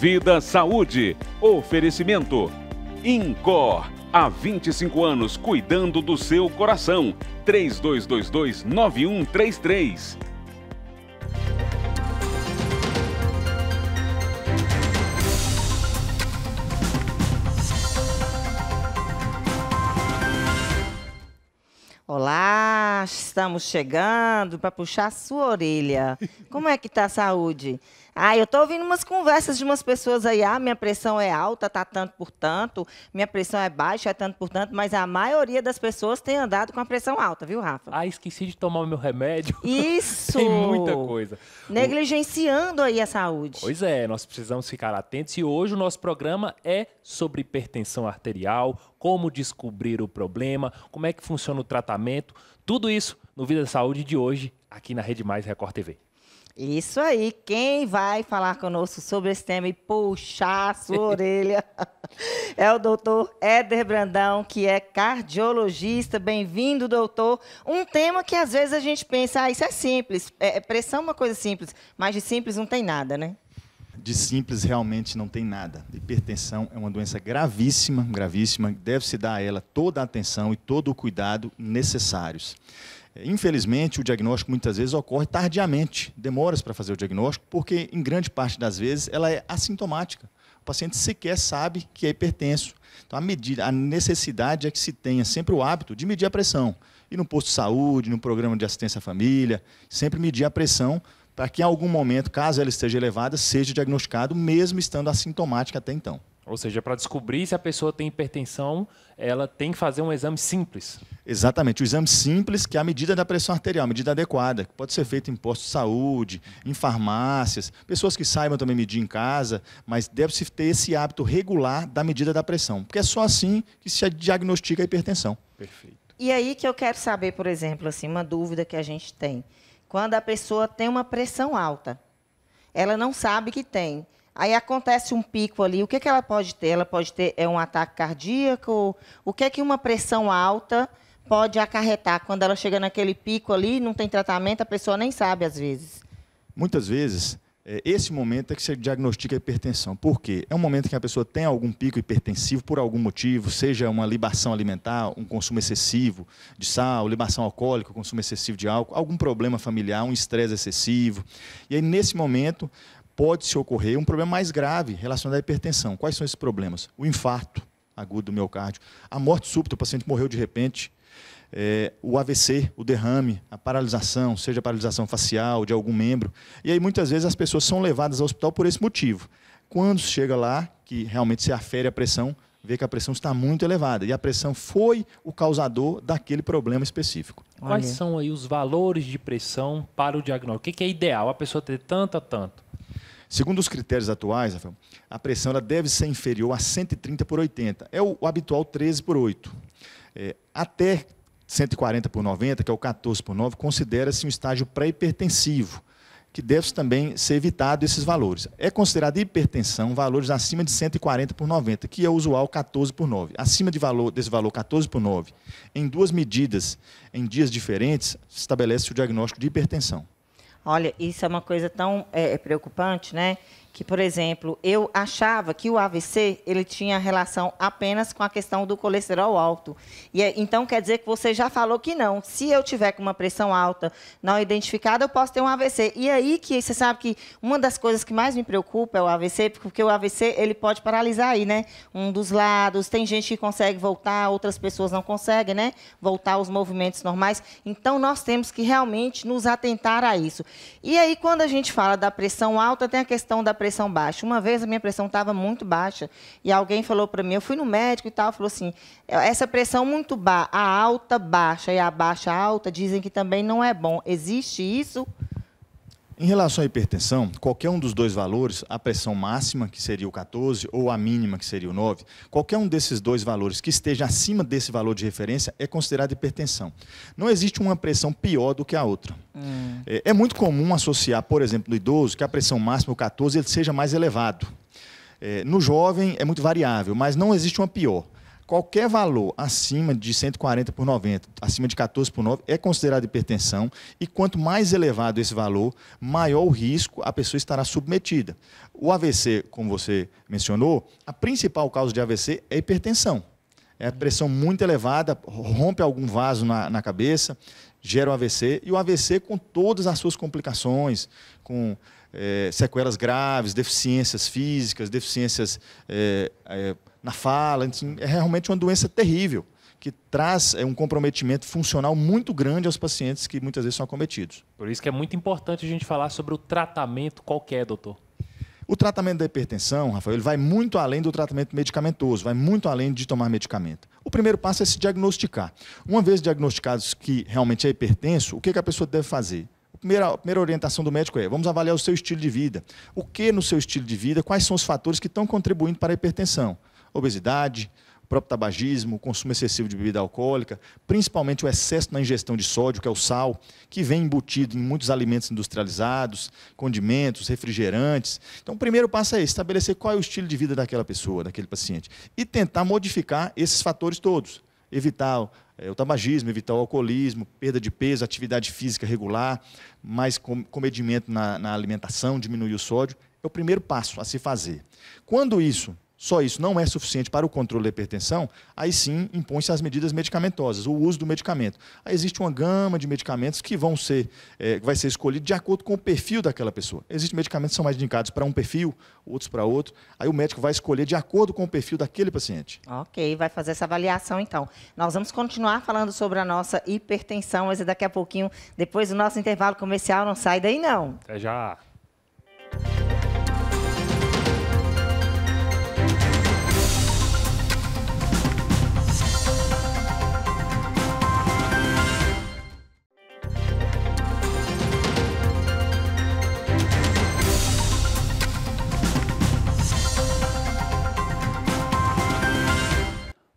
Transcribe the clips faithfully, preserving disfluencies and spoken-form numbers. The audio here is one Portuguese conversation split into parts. Vida Saúde. Oferecimento INCOR. Há vinte e cinco anos cuidando do seu coração. três dois dois dois, nove um três três. Olá, estamos chegando para puxar a sua orelha. Como é que tá a saúde? Ah, eu tô ouvindo umas conversas de umas pessoas aí. Ah, minha pressão é alta, tá tanto por tanto. Minha pressão é baixa, é tanto por tanto. Mas a maioria das pessoas tem andado com a pressão alta, viu, Rafa? Ah, esqueci de tomar o meu remédio. Isso! Tem muita coisa. Negligenciando o... aí a saúde. Pois é, nós precisamos ficar atentos. E hoje o nosso programa é sobre hipertensão arterial, como descobrir o problema, como é que funciona o tratamento. Tudo isso no Vida Saúde de hoje, aqui na Rede Mais Record T V. Isso aí, quem vai falar conosco sobre esse tema e puxar a sua orelha é o doutor Éder Brandão, que é cardiologista. Bem-vindo, doutor. Um tema que às vezes a gente pensa, ah, isso é simples, é, pressão é uma coisa simples, mas de simples não tem nada, né? De simples realmente não tem nada. Hipertensão é uma doença gravíssima, gravíssima, deve-se dar a ela toda a atenção e todo o cuidado necessários. Infelizmente, o diagnóstico muitas vezes ocorre tardiamente, demoras para fazer o diagnóstico, porque em grande parte das vezes ela é assintomática. O paciente sequer sabe que é hipertenso. Então, a, medida, a necessidade é que se tenha sempre o hábito de medir a pressão. E no posto de saúde, no programa de assistência à família, sempre medir a pressão para que em algum momento, caso ela esteja elevada, seja diagnosticado, mesmo estando assintomática até então. Ou seja, para descobrir se a pessoa tem hipertensão, ela tem que fazer um exame simples. Exatamente, o exame simples, que é a medida da pressão arterial, a medida adequada, que pode ser feita em postos de saúde, em farmácias, pessoas que saibam também medir em casa, mas deve-se ter esse hábito regular da medida da pressão, porque é só assim que se diagnostica a hipertensão. Perfeito. E aí que eu quero saber, por exemplo, assim, uma dúvida que a gente tem. Quando a pessoa tem uma pressão alta, ela não sabe que tem. Aí acontece um pico ali, o que, que ela pode ter? Ela pode ter é um ataque cardíaco? O que é que uma pressão alta pode acarretar? Quando ela chega naquele pico ali, não tem tratamento, a pessoa nem sabe às vezes. Muitas vezes, é, esse momento é que se diagnostica a hipertensão. Por quê? É um momento que a pessoa tem algum pico hipertensivo por algum motivo, seja uma libação alimentar, um consumo excessivo de sal, libação alcoólica, consumo excessivo de álcool, algum problema familiar, um estresse excessivo. E aí, nesse momento... pode-se ocorrer um problema mais grave relacionado à hipertensão. Quais são esses problemas? O infarto agudo do miocárdio, a morte súbita, o paciente morreu de repente, é, o A V C, o derrame, a paralisação, seja paralisação facial de algum membro. E aí muitas vezes as pessoas são levadas ao hospital por esse motivo. Quando chega lá, que realmente se afere a pressão, vê que a pressão está muito elevada. E a pressão foi o causador daquele problema específico. Quais Olha. são aí os valores de pressão para o diagnóstico? O que é ideal? A pessoa ter tanto a tanto? Segundo os critérios atuais, a pressão ela deve ser inferior a cento e trinta por oitenta. É o habitual treze por oito. É, até cento e quarenta por noventa, que é o quatorze por nove, considera-se um estágio pré-hipertensivo, que deve também ser evitado esses valores. É considerada hipertensão valores acima de cento e quarenta por noventa, que é o usual quatorze por nove. Acima de valor, desse valor quatorze por nove, em duas medidas, em dias diferentes, se estabelece o diagnóstico de hipertensão. Olha, isso é uma coisa tão é, preocupante, né? Que, por exemplo, eu achava que o A V C, ele tinha relação apenas com a questão do colesterol alto. E, então, quer dizer que você já falou que não. Se eu tiver com uma pressão alta não identificada, eu posso ter um A V C. E aí, que você sabe que uma das coisas que mais me preocupa é o A V C, porque o A V C, ele pode paralisar aí, né? Um dos lados, tem gente que consegue voltar, outras pessoas não conseguem, né? Voltar aos movimentos normais. Então, nós temos que realmente nos atentar a isso. E aí, quando a gente fala da pressão alta, tem a questão da pressão baixa. Uma vez a minha pressão estava muito baixa e alguém falou para mim, eu fui no médico e tal, falou assim, essa pressão muito baixa, a alta baixa e a baixa alta dizem que também não é bom. Existe isso? Em relação à hipertensão, qualquer um dos dois valores, a pressão máxima, que seria o quatorze, ou a mínima, que seria o nove, qualquer um desses dois valores que esteja acima desse valor de referência é considerado hipertensão. Não existe uma pressão pior do que a outra. Hum. É, é muito comum associar, por exemplo, no idoso, que a pressão máxima, o quatorze, ele seja mais elevado. É, no jovem é muito variável, mas não existe uma pior. Qualquer valor acima de cento e quarenta por noventa, acima de quatorze por nove, é considerado hipertensão e quanto mais elevado esse valor, maior o risco a pessoa estará submetida. O A V C, como você mencionou, a principal causa de A V C é a hipertensão. É a pressão muito elevada, rompe algum vaso na, na cabeça, gera um A V C, e o A V C com todas as suas complicações, com é, sequelas graves, deficiências físicas, deficiências é, é, na fala, é realmente uma doença terrível, que traz é, um comprometimento funcional muito grande aos pacientes que muitas vezes são acometidos. Por isso que é muito importante a gente falar sobre o tratamento qualquer, doutor. O tratamento da hipertensão, Rafael, ele vai muito além do tratamento medicamentoso, vai muito além de tomar medicamento. O primeiro passo é se diagnosticar. Uma vez diagnosticados que realmente é hipertenso, o que a pessoa deve fazer? A primeira, a primeira orientação do médico é, vamos avaliar o seu estilo de vida. O que no seu estilo de vida, quais são os fatores que estão contribuindo para a hipertensão? Obesidade, o próprio tabagismo, consumo excessivo de bebida alcoólica, principalmente o excesso na ingestão de sódio, que é o sal, que vem embutido em muitos alimentos industrializados, condimentos, refrigerantes. Então, o primeiro passo é estabelecer qual é o estilo de vida daquela pessoa, daquele paciente, e tentar modificar esses fatores todos, evitar o tabagismo, evitar o alcoolismo, perda de peso, atividade física regular, mais comedimento na, na alimentação, diminuir o sódio, é o primeiro passo a se fazer. Quando isso... Só isso não é suficiente para o controle da hipertensão, aí sim impõe-se as medidas medicamentosas, o uso do medicamento. Aí existe uma gama de medicamentos que vão ser, é, vai ser escolhido de acordo com o perfil daquela pessoa. Existem medicamentos que são mais indicados para um perfil, outros para outro. Aí o médico vai escolher de acordo com o perfil daquele paciente. Ok, vai fazer essa avaliação então. Nós vamos continuar falando sobre a nossa hipertensão, mas daqui a pouquinho, depois do nosso intervalo comercial, não sai daí não. Até já.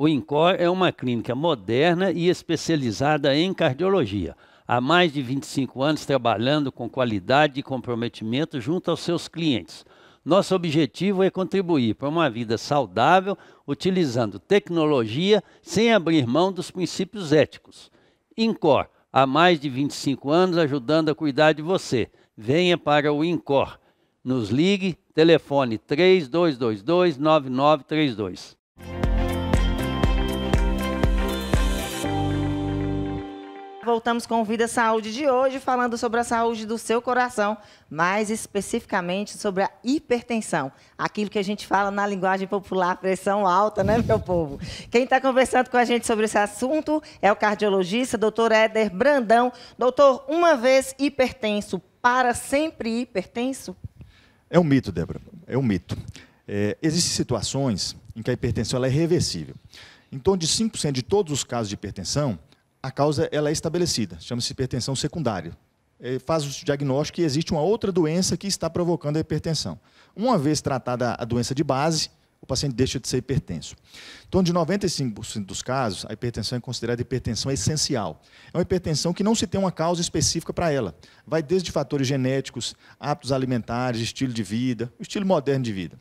O INCOR é uma clínica moderna e especializada em cardiologia. Há mais de vinte e cinco anos trabalhando com qualidade e comprometimento junto aos seus clientes. Nosso objetivo é contribuir para uma vida saudável, utilizando tecnologia sem abrir mão dos princípios éticos. INCOR, há mais de vinte e cinco anos ajudando a cuidar de você. Venha para o INCOR. Nos ligue, telefone três dois dois dois, nove nove três dois. Voltamos com o Vida Saúde de hoje, falando sobre a saúde do seu coração, mais especificamente sobre a hipertensão. Aquilo que a gente fala na linguagem popular, pressão alta, né, meu povo? Quem está conversando com a gente sobre esse assunto é o cardiologista, doutor Éder Brandão. Doutor, uma vez hipertenso, para sempre hipertenso? É um mito, Débora, é um mito. É, existem situações em que a hipertensão ela é reversível. Em torno de cinco por cento de todos os casos de hipertensão, a causa ela é estabelecida, chama-se hipertensão secundária. É, faz o diagnóstico e existe uma outra doença que está provocando a hipertensão. Uma vez tratada a doença de base, o paciente deixa de ser hipertenso. Então, de noventa e cinco por cento dos casos, a hipertensão é considerada hipertensão essencial. É uma hipertensão que não se tem uma causa específica para ela. Vai desde fatores genéticos, hábitos alimentares, estilo de vida, estilo moderno de vida.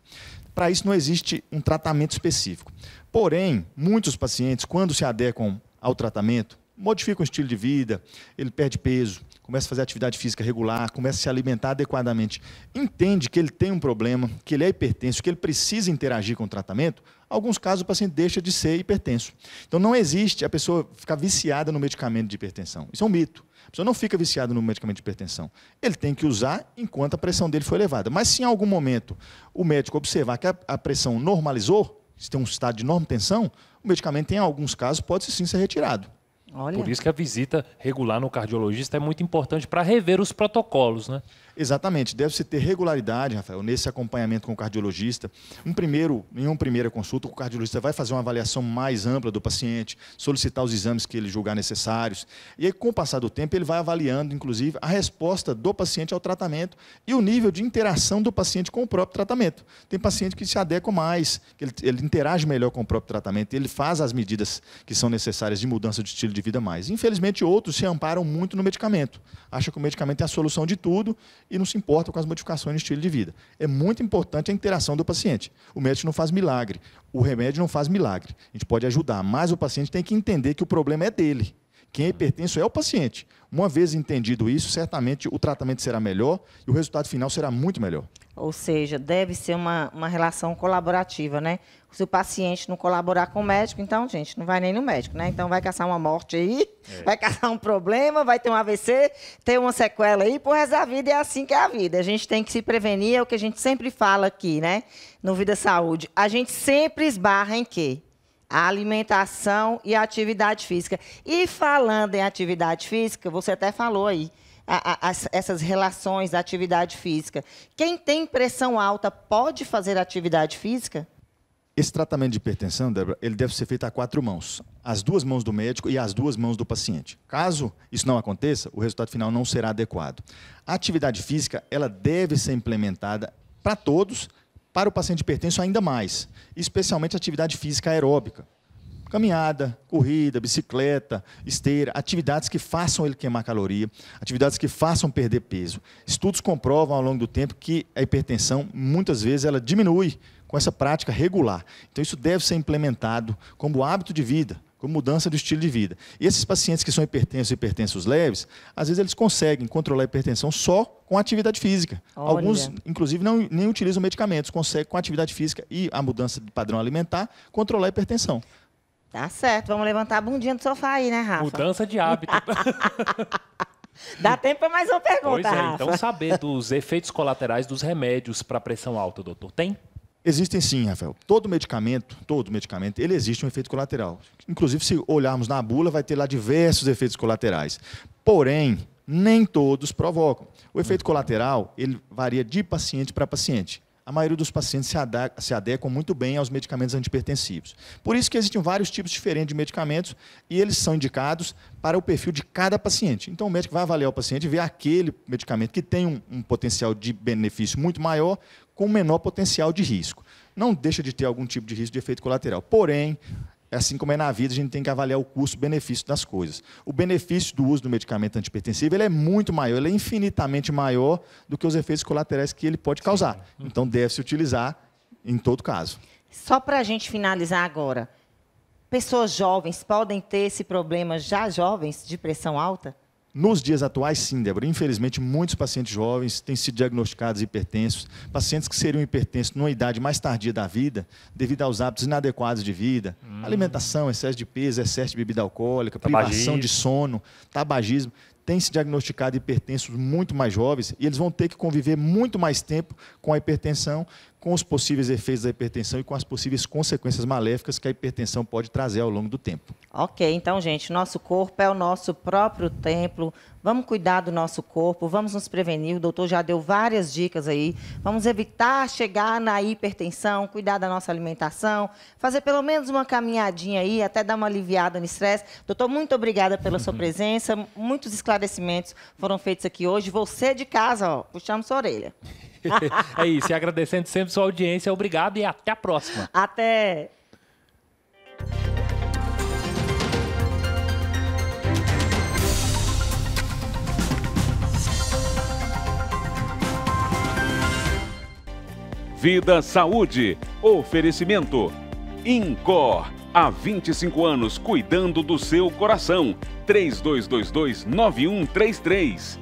Para isso não existe um tratamento específico. Porém, muitos pacientes, quando se adequam ao tratamento, modifica o estilo de vida, ele perde peso, começa a fazer atividade física regular, começa a se alimentar adequadamente, entende que ele tem um problema, que ele é hipertenso, que ele precisa interagir com o tratamento, em alguns casos o paciente deixa de ser hipertenso. Então não existe a pessoa ficar viciada no medicamento de hipertensão. Isso é um mito. A pessoa não fica viciada no medicamento de hipertensão. Ele tem que usar enquanto a pressão dele foi elevada. Mas se em algum momento o médico observar que a pressão normalizou, se tem um estado de enorme tensão, o medicamento em alguns casos pode sim ser retirado. Olha. Por isso que a visita regular no cardiologista é muito importante para rever os protocolos, né? Exatamente. Deve-se ter regularidade, Rafael, nesse acompanhamento com o cardiologista. Um primeiro, em uma primeira consulta, o cardiologista vai fazer uma avaliação mais ampla do paciente, solicitar os exames que ele julgar necessários. E aí, com o passar do tempo, ele vai avaliando, inclusive, a resposta do paciente ao tratamento e o nível de interação do paciente com o próprio tratamento. Tem paciente que se adequa mais, que ele, ele interage melhor com o próprio tratamento, ele faz as medidas que são necessárias de mudança de estilo de vida mais. Infelizmente, outros se amparam muito no medicamento. Acham que o medicamento é a solução de tudo e não se importa com as modificações no estilo de vida. É muito importante a interação do paciente. O médico não faz milagre, o remédio não faz milagre. A gente pode ajudar, mas o paciente tem que entender que o problema é dele. Quem é hipertenso é o paciente. Uma vez entendido isso, certamente o tratamento será melhor e o resultado final será muito melhor. Ou seja, deve ser uma, uma relação colaborativa, né? Se o paciente não colaborar com o médico, então, gente, não vai nem no médico, né? Então vai caçar uma morte aí, é. vai caçar um problema, vai ter um A V C, ter uma sequela aí, por resto da vida é assim que é a vida. A gente tem que se prevenir, é o que a gente sempre fala aqui, né? No Vida Saúde. A gente sempre esbarra em quê? A alimentação e a atividade física. E falando em atividade física, você até falou aí, a, a, a, essas relações da atividade física. Quem tem pressão alta pode fazer atividade física? Esse tratamento de hipertensão, Débora, ele deve ser feito a quatro mãos. As duas mãos do médico e as duas mãos do paciente. Caso isso não aconteça, o resultado final não será adequado. A atividade física, ela deve ser implementada para todos, para o paciente hipertenso ainda mais, especialmente atividade física aeróbica, caminhada, corrida, bicicleta, esteira, atividades que façam ele queimar caloria, atividades que façam perder peso. Estudos comprovam ao longo do tempo que a hipertensão, muitas vezes, ela diminui com essa prática regular. Então, isso deve ser implementado como hábito de vida, como mudança do estilo de vida. E esses pacientes que são hipertensos e hipertensos leves, às vezes eles conseguem controlar a hipertensão só com atividade física. Olha. Alguns, inclusive, não, nem utilizam medicamentos, conseguem com atividade física e a mudança de padrão alimentar controlar a hipertensão. Tá certo, vamos levantar a bundinha do sofá aí, né, Rafa? Mudança de hábito. Dá tempo para mais uma pergunta, pois é, Rafa. Então saber dos efeitos colaterais dos remédios para pressão alta, doutor, tem? Existem sim, Rafael. Todo medicamento, todo medicamento, ele existe um efeito colateral. Inclusive, se olharmos na bula, vai ter lá diversos efeitos colaterais. Porém, nem todos provocam. O efeito colateral, ele varia de paciente para paciente. A maioria dos pacientes se, ade se adequam muito bem aos medicamentos antihipertensivos. Por isso que existem vários tipos diferentes de medicamentos e eles são indicados para o perfil de cada paciente. Então, o médico vai avaliar o paciente e ver aquele medicamento que tem um, um potencial de benefício muito maior, com menor potencial de risco. Não deixa de ter algum tipo de risco de efeito colateral. Porém, assim como é na vida, a gente tem que avaliar o custo-benefício das coisas. O benefício do uso do medicamento antihipertensivo ele é muito maior, ele é infinitamente maior do que os efeitos colaterais que ele pode causar. Então, deve-se utilizar em todo caso. Só para a gente finalizar agora, pessoas jovens podem ter esse problema já jovens de pressão alta? Nos dias atuais, sim, Débora. Infelizmente, muitos pacientes jovens têm sido diagnosticados hipertensos. Pacientes que seriam hipertensos numa idade mais tardia da vida, devido aos hábitos inadequados de vida, hum. alimentação, excesso de peso, excesso de bebida alcoólica, tabagismo. Privação de sono, tabagismo. Têm se diagnosticado hipertensos muito mais jovens e eles vão ter que conviver muito mais tempo com a hipertensão, com os possíveis efeitos da hipertensão e com as possíveis consequências maléficas que a hipertensão pode trazer ao longo do tempo. Ok, então, gente, nosso corpo é o nosso próprio templo. Vamos cuidar do nosso corpo, vamos nos prevenir. O doutor já deu várias dicas aí. Vamos evitar chegar na hipertensão, cuidar da nossa alimentação, fazer pelo menos uma caminhadinha aí, até dar uma aliviada no estresse. Doutor, muito obrigada pela sua presença. Muitos esclarecimentos foram feitos aqui hoje. Você de casa, ó, puxamos sua orelha. É isso, e agradecendo sempre sua audiência, obrigado e até a próxima. Até! Vida Saúde, oferecimento INCOR, há vinte e cinco anos cuidando do seu coração, três dois dois dois, nove um três três.